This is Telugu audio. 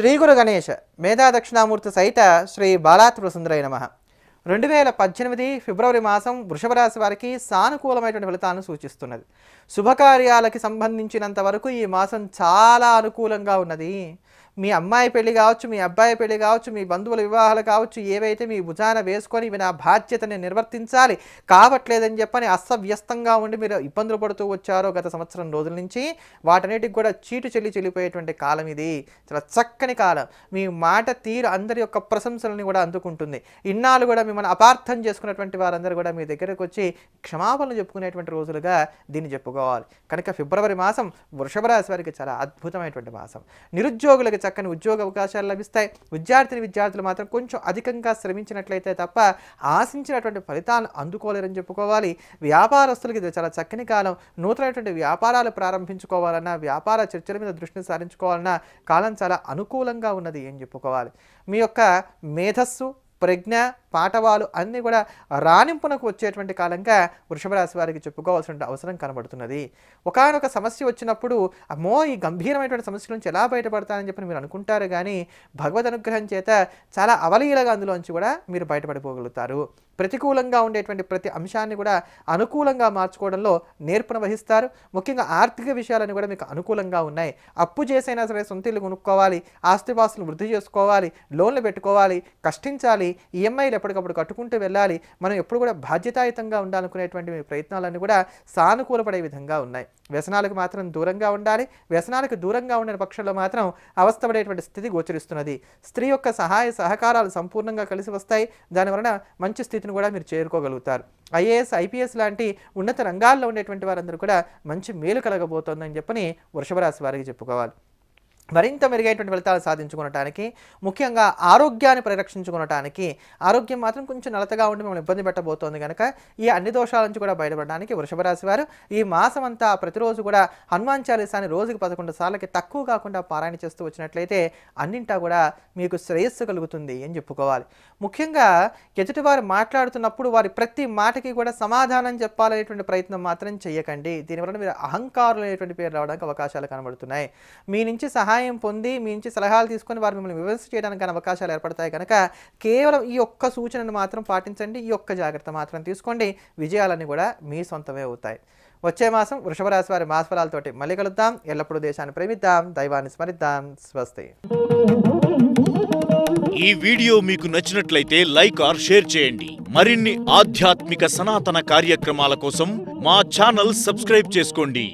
Sri Guru Ganesha, Medha Dakshinamurti Saita, Sri Balaturu Sundarai Namaha. 2018 ఫిబ్రవరి మాసం వృషభ రాశి వారికి సానుకూలమైనటువంటి ఫలితాలను సూచిస్తున్నది. శుభకార్యాలకు సంబంధించినంత వరకు ఈ మాసం చాలా అనుకూలంగా ఉన్నది. మీ అమ్మాయి పెళ్లి కావచ్చు, మీ అబ్బాయి పెళ్లి కావచ్చు, మీ బంధువుల వివాహాలు కావచ్చు, ఏవైతే మీ భుజాన వేసుకొని ఇవి నా బాధ్యతని నిర్వర్తించాలి కావట్లేదని చెప్పని అస్తవ్యస్తంగా ఉండి మీరు ఇబ్బందులు పడుతూ వచ్చారో గత సంవత్సరం రోజుల నుంచి వాటన్నిటికి కూడా చీటు చెల్లిపోయేటువంటి కాలం ఇది. చాలా చక్కని కాలం. మీ మాట తీరు అందరి యొక్క ప్రశంసలను కూడా అందుకుంటుంది. ఇన్నాళ్ళు కూడా మిమ్మల్ని అపార్థం చేసుకున్నటువంటి వారందరూ కూడా మీ దగ్గరకు వచ్చి క్షమాపణలు చెప్పుకునేటువంటి రోజులుగా దీన్ని చెప్పుకోవాలి. కనుక ఫిబ్రవరి మాసం వృషభ రాశి వారికి చాలా అద్భుతమైనటువంటి మాసం. నిరుద్యోగులకు చక్కని ఉద్యోగ అవకాశాలు లభిస్తాయి. విద్యార్థులు మాత్రం కొంచెం అధికంగా శ్రమించినట్లయితే తప్ప ఆశించినటువంటి ఫలితాలను అందుకోలేరని చెప్పుకోవాలి. వ్యాపారస్తులకి ఇది చాలా చక్కని కాలం. నూతనటువంటి వ్యాపారాలు ప్రారంభించుకోవాలన్నా, వ్యాపార చర్చల మీద దృష్టిని సారించుకోవాలన్నా కాలం చాలా అనుకూలంగా ఉన్నది అని చెప్పుకోవాలి. మీ యొక్క మేధస్సు, ప్రజ్ఞ, పాఠవాలు అన్నీ కూడా రాణింపునకు వచ్చేటువంటి కాలంగా వృషభ రాశి వారికి చెప్పుకోవాల్సిన అవసరం కనబడుతున్నది. ఒకానొక సమస్య వచ్చినప్పుడు అమ్మో ఈ గంభీరమైనటువంటి సమస్య నుంచి ఎలా బయటపడతానని చెప్పి మీరు అనుకుంటారు, కానీ భగవద్ అనుగ్రహం చేత చాలా అవలీలగా అందులోంచి కూడా మీరు బయటపడిపోగలుగుతారు. ప్రతికూలంగా ఉండేటువంటి ప్రతి అంశాన్ని కూడా అనుకూలంగా మార్చుకోవడంలో నేర్పున వహిస్తారు. ముఖ్యంగా ఆర్థిక విషయాలను కూడా మీకు అనుకూలంగా ఉన్నాయి. అప్పు చేసైనా సరే సొంత ఇల్లు కొనుక్కోవాలి, ఆస్తిపాస్తులు వృద్ధి చేసుకోవాలి, లోన్లు పెట్టుకోవాలి, కష్టించాలి, ఈఎంఐలు ఎప్పటికప్పుడు కట్టుకుంటూ వెళ్ళాలి. మనం ఎప్పుడు కూడా బాధ్యతాయుతంగా ఉండాలనుకునేటువంటి మీ ప్రయత్నాలన్నీ కూడా సానుకూలపడే విధంగా ఉన్నాయి. వ్యసనాలకు మాత్రం దూరంగా ఉండాలి. వ్యసనాలకు దూరంగా ఉండే పక్షంలో మాత్రం అవస్థపడేటువంటి స్థితి గోచరిస్తున్నది. స్త్రీ యొక్క సహాయ సహకారాలు సంపూర్ణంగా కలిసి వస్తాయి. దానివలన మంచి స్థితిని కూడా మీరు చేరుకోగలుగుతారు. ఐఏఎస్, ఐపీఎస్ లాంటి ఉన్నత రంగాల్లో ఉండేటువంటి వారందరూ కూడా మంచి మేలు కలగబోతోందని చెప్పని వృషభ రాశి వారికి చెప్పుకోవాలి. మరింత మెరుగైనటువంటి ఫలితాలు సాధించుకోవటానికి, ముఖ్యంగా ఆరోగ్యాన్ని పరిరక్షించుకోవటానికి, ఆరోగ్యం మాత్రం కొంచెం నలతగా ఉండి మిమ్మల్ని ఇబ్బంది పెట్టబోతోంది కనుక ఈ అన్ని దోషాల నుంచి కూడా బయటపడడానికి వృషభ రాశి వారు ఈ మాసం అంతా ప్రతిరోజు కూడా హనుమాన్ చాలీసాని రోజుకి 11 సార్లకి తక్కువ కాకుండా పారాయణ చేస్తూ వచ్చినట్లయితే అన్నింటా కూడా మీకు శ్రేయస్సు కలుగుతుంది అని చెప్పుకోవాలి. ముఖ్యంగా ఎదుటి వారు మాట్లాడుతున్నప్పుడు వారి ప్రతి మాటకి కూడా సమాధానం చెప్పాలనేటువంటి ప్రయత్నం మాత్రం చేయకండి. దీనివల్ల మీరు అహంకారులు అనేటువంటి పేరు రావడానికి అవకాశాలు కనబడుతున్నాయి. మీ నుంచి పొంది మీ నుంచి సలహాలు తీసుకొని వారు మిమ్మల్ని విమర్శ చేయడానికి అవకాశాలు ఏర్పడతాయి కనుక కేవలం ఈ ఒక్క సూచనను మాత్రం పాటించండి. ఈ ఒక్క జాగ్రత్త మాత్రం తీసుకోండి. విజయాలన్నీ కూడా మీ సొంతమే అవుతాయి. వచ్చే మాసం వృషభ రాశి వారి మాసఫలాలతోటి మళ్ళీ కలుద్దాం. ఎల్లప్పుడూ దేశాన్ని ప్రేమిద్దాం, దైవాన్ని స్మరిద్దాం. స్వస్తి. ఈ వీడియో మీకు నచ్చినట్లయితే లైక్ ఆర్ షేర్ చేయండి. మరిన్ని ఆధ్యాత్మిక సనాతన కార్యక్రమాల కోసం మా ఛానల్ సబ్స్క్రైబ్ చేసుకోండి.